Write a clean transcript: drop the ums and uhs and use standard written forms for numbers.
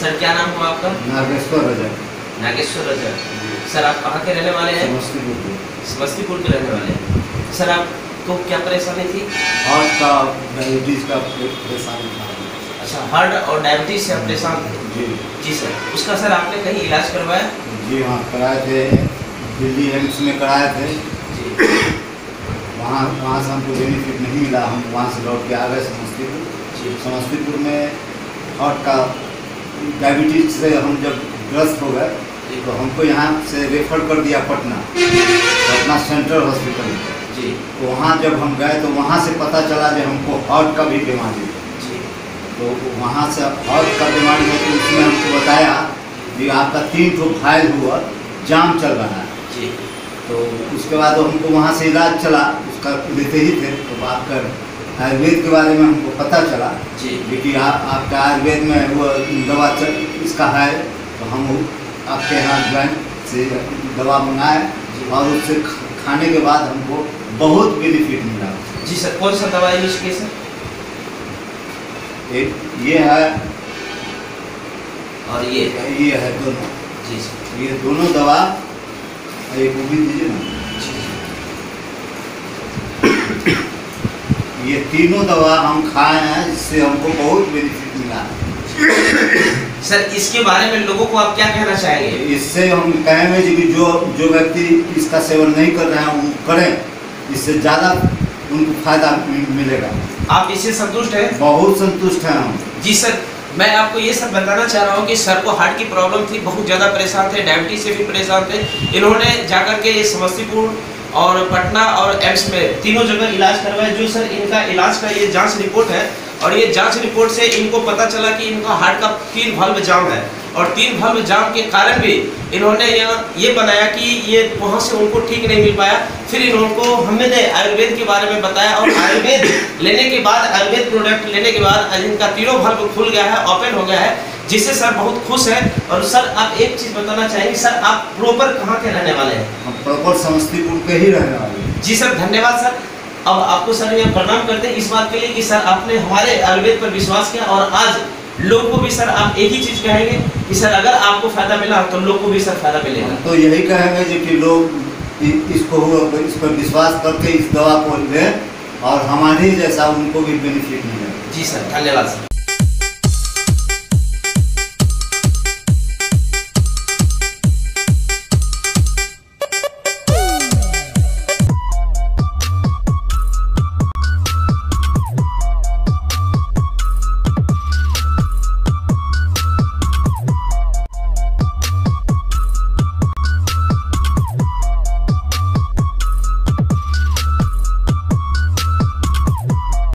Sir क्या नाम हुआ आपका? नागेश्वर राजा। नागेश्वर राजा सर, आप कहाँ के रहने वाले हैं? समस्तीपुर के रहने वाले हैं। सर आपको क्या परेशानी थी? हार्ट का, डायबिटीज का परेशानी था। अच्छा, हार्ट और डायबिटीज से आप परेशान थे? जी जी सर। उसका सर आपने कहीं इलाज करवाया? जी हाँ, कराए थे, दिल्ली एम्स में कराए थे। वहाँ से हमको बेनिफिट नहीं मिला, हम वहाँ से लौट के आ गए समस्तीपुर। समस्तीपुर में हार्ट का, डायबिटीज से हम जब ग्रस्त हो गए तो हमको यहाँ से रेफर कर दिया पटना सेंट्रल हॉस्पिटल जी। तो वहाँ जब हम गए तो वहाँ से पता चला कि हमको हार्ट का भी बीमारी है। तो वहाँ से हार्ट का बीमारी है तो उसमें हमको बताया कि आपका 3 फाइल हुआ, जाम चल रहा है। तो उसके बाद हमको वहाँ से इलाज चला, उसका लेते ही थे। तो बात कर आयुर्वेद के बारे में हमको पता चला जी, क्योंकि आपका आयुर्वेद में वो दवा इसका है। तो हम आपके यहाँ ज्वाइन से दवा मंगाए और उससे खाने के बाद हमको बहुत बेनिफिट मिला। जी सर, कौन सा दवा यूज किए सर? एक ये है और ये है, दोनों जी सर। ये दोनों दवा एक वो भी दीजिए ना। ये तीनों दवा हम खाए हैं, इससे हमको बहुत बेनिफिट मिला। सर इसके बारे में लोगों को आप क्या कहना चाहेंगे? इससे हम कहेंगे कि जो व्यक्ति इसका सेवन नहीं कर रहे हैं वो करें, इससे ज़्यादा उनको फायदा मिलेगा। आप इससे संतुष्ट हैं? बहुत संतुष्ट हैं हम। जी सर, मैं आपको ये सब बताना चाह रहा हूँ कि सर को हार्ट की प्रॉब्लम थी, बहुत ज़्यादा परेशान थे, डायबिटीज से भी परेशान थे। इन्होंने जाकर के समस्तीपुर और पटना और एम्स में तीनों जगह इलाज करवाया। जो सर इनका इलाज का ये जांच रिपोर्ट है और ये जांच रिपोर्ट से इनको पता चला कि इनका हार्ट का 3 वाल्व जाम है और 3 वाल्व जाम के कारण भी इन्होंने ये बनाया कि ये वहाँ से उनको ठीक नहीं मिल पाया। फिर इनको हमने आयुर्वेद के बारे में बताया और आयुर्वेद लेने के बाद, आयुर्वेद प्रोडक्ट लेने के बाद इनका 3 वाल्व खुल गया है, ओपन हो गया है, जिससे सर बहुत खुश है। और सर आप एक चीज़ बताना चाहेंगे, सर आप प्रॉपर कहाँ के रहने वाले हैं? हम प्रॉपर समस्तीपुर के ही रहने वाले हैं। जी सर, धन्यवाद सर। अब आपको सर ये प्रणाम करते हैं इस बात के लिए कि सर आपने हमारे आयुर्वेद पर विश्वास किया और आज लोग को भी सर आप एक ही चीज़ कहेंगे कि सर अगर आपको फायदा मिला तो लोग को भी सर फायदा मिलेगा। तो यही कहेंगे जो कि लोग इसको इस पर विश्वास करके इस दवा को लें और हमारे जैसा उनको भी बेनिफिट मिलेगा। जी सर, धन्यवाद सर।